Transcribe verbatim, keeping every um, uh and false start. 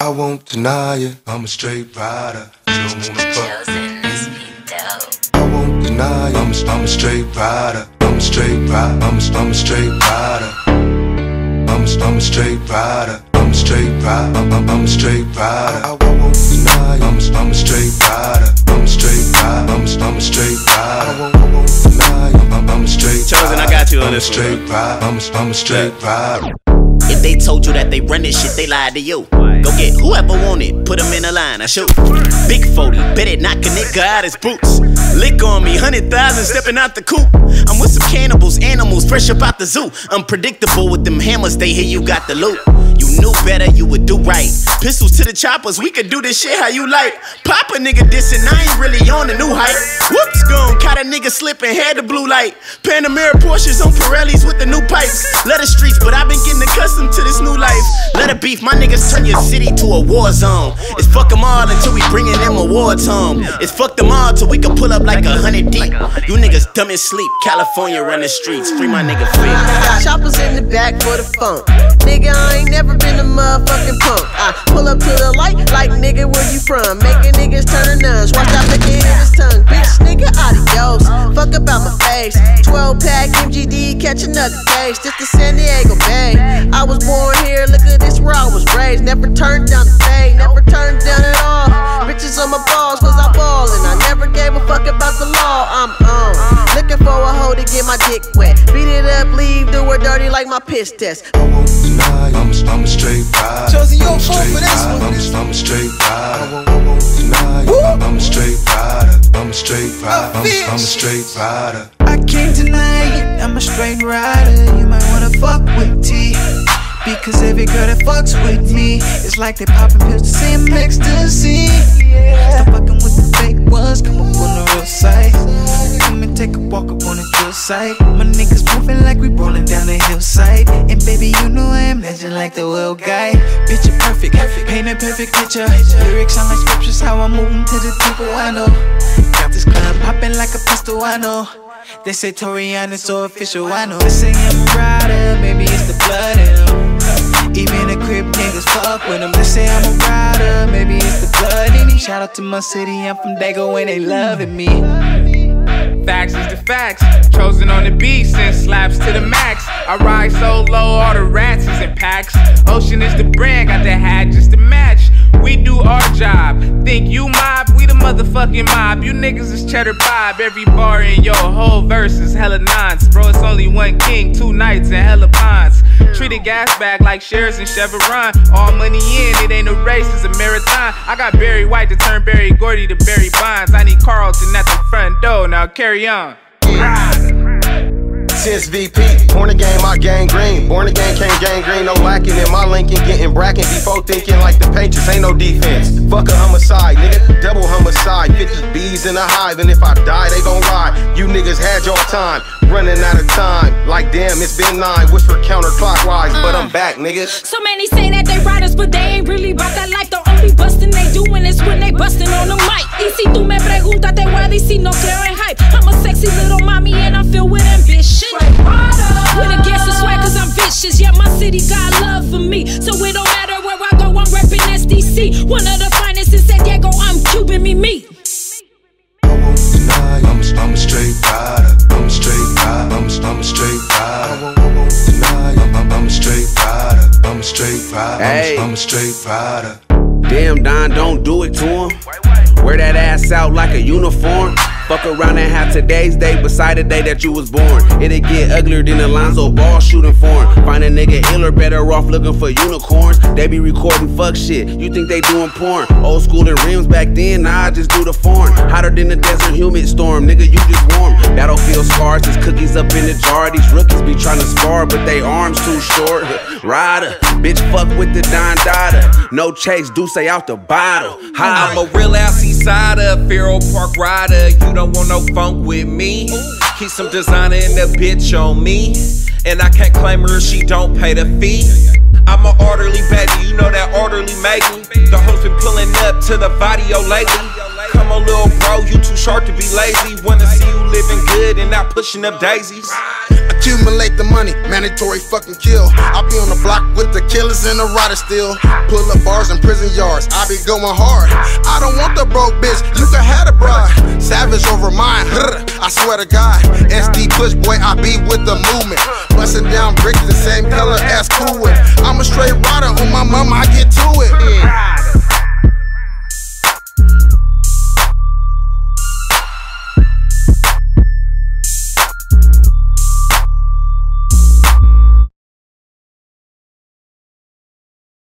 I won't deny it, I'm a straight rider. Still wanna fuck. I won't deny it, I'm a, I'm a straight rider. I'm a straight rider. I'm a, I'm a straight rider. I'm a, I'm a straight rider. I'm a straight rider. I'm, I'm, I'm a straight rider. I, I won't deny it, I'm a, I'm a straight rider. I'm a straight rider. I'm a, I'm a straight rider. I won't, won't deny it, I'm, I'm a straight Chosen, rider. I got you on this. I'm a straight rider. I'm a, I'm a straight rider. If they told you that they run this shit, they lied to you. Go get whoever want it, put them in a line, I shoot. Big forty, bet it knock a nigga out his boots. Lick on me, hundred thousand stepping out the coop. I'm with some cannibals, animals, fresh up out the zoo. Unpredictable with them hammers, they hear you got the loot. You knew better, you would do right. Pistols to the choppers, we could do this shit how you like. Pop a nigga dissing, I ain't really on the new hype. Whoops, gone, caught a nigga slipping, had the blue light. Panamera Porsches on Pirellis with the new pipes. Let the streets, but I've been getting accustomed to this new life. Let it beef, my niggas turn your city to a war zone. It's fuck them all until we bringing them awards home. It's fuck them all till we can pull up like a hundred deep. You niggas dumb as sleep, California run the streets. Free my nigga free. I got choppers in the back for the funk. Nigga, I ain't never been a motherfucking punk. I pull up to the light like nigga, where you from? Making niggas turn to nuns. Watch out the kid hit his tongue. Bitch nigga, adios. Fuck about my face. Twelve pack, M G D, catch another case. This the San Diego Bay. I was born here, look at this where I was raised. Never turned down the day, never turned down at all. Bitches on my balls, cause I ballin'. I never gave a fuck about the law, I'm on. Looking for a hoe to get my dick wet. Beat it up, leave, do her dirty like my piss test. I won't deny, I'm a, I'm a straight rider. Chosen, you don't fall for this one. I'm a, I'm a straight rider. I won't deny, I'm, I'm a straight rider. I'm a straight rider. I'm, I'm a straight rider. I can't deny it, I'm a straight rider. You might wanna fuck with T, because every girl that fucks with me, it's like they popping pills to see them ecstasy. Stop fucking with the fake ones, come up on the real side. Come and take a walk up on the drill site. My niggas moving like we rolling down the hillside. And baby, you know I am legend like the little guy. Bitch, you're perfect, paint a perfect picture. Lyrics sound like scriptures, how I'm moving to the people I know. Got this club popping like a pistol, I know. They say Toriano's so official, I know. They say I'm a rider, maybe it's the blood in them. Even the crib niggas fuck with them. They say I'm a rider, maybe it's the blood in me. Shout out to my city, I'm from Dago and they loving me. Facts is the facts, Chosen on the beat, send slaps to the max. I ride so low, all the rats is in packs. Ocean is the brand, got the hat just to match. We do our job, think you mob, we the motherfucking mob. You niggas is cheddar bob, every bar in your whole verse is hella nonce. Bro, it's only one king, two knights and hella bonds. Treat a gas bag like shares and Chevron. All money in, it ain't a race, it's a marathon. I got Barry White to turn Barry Gordy to Barry Bonds. I need Carlton at the front door, now carry on. Since V P, born again, my gang green. Born again, can't gang green, no lacking in my Lincoln. Getting bracken before thinking like the Patriots, ain't no defense. Fuck a homicide, nigga, double homicide. Fifty bees in a hive, and if I die, they gon' ride. You niggas had your time, running out of time. Like damn, it's been nine, whisper counterclockwise, uh, but I'm back, nigga. So many say that they riders, but they ain't really about that life. The only busting they doing is when they busting on the mic. Y si tú me preguntas, te voy a decir, no creo en hype. I'm a sexy little mommy and I'm filled with ambition. With a guess of swag cause I'm vicious. Yeah, my city got love for me, so it don't matter where I go, I'm reppin' S D C. One of the finest in San Diego, I'm Cuban, me, me. I won't deny, I'm a, I'm a straight rider. I'm a straight rider. I'm a, I'm a straight rider. I won't, I won't deny, I'm, I'm, I'm a straight rider. I'm a straight rider. I'm, I'm a straight rider. Damn, Don, don't do it to him. Wear that ass out like a uniform. Fuck around and have today's day beside the day that you was born. It'll get uglier than Alonzo Ball shooting form. Find a nigga iller, better off looking for unicorns. They be recording fuck shit, you think they doing porn. Old school and rims back then, nah, I just do the foreign. Hotter than the desert humid storm, nigga, you just warm. Battlefield scars, there's cookies up in the jar. These rookies be trying to spar, but they arms too short. Rider, bitch fuck with the Don Dada. No chase, do say out the bottle. Hi. I'm a real ass Eastsider, Feral Park rider. You don't want no funk with me. Keep some designer in the bitch on me. And I can't claim her if she don't pay the fee. I'm an orderly baby, you know that orderly Maggie. The host been pulling up to the body, yo, lately. come on little bro, you too short to be lazy. Wanna see you living good and not pushing up daisies. Accumulate the money, mandatory fucking kill. I be on the block with the killers and the rotters still. Pull up bars in prison yards, I be going hard. I don't want the broke bitch, you can have the bride. Savage over mine, I swear to God. S D push boy, I be with the movement. Bustin' down bricks the same color as Kool-Aid. I'm a straight rider on my mama, I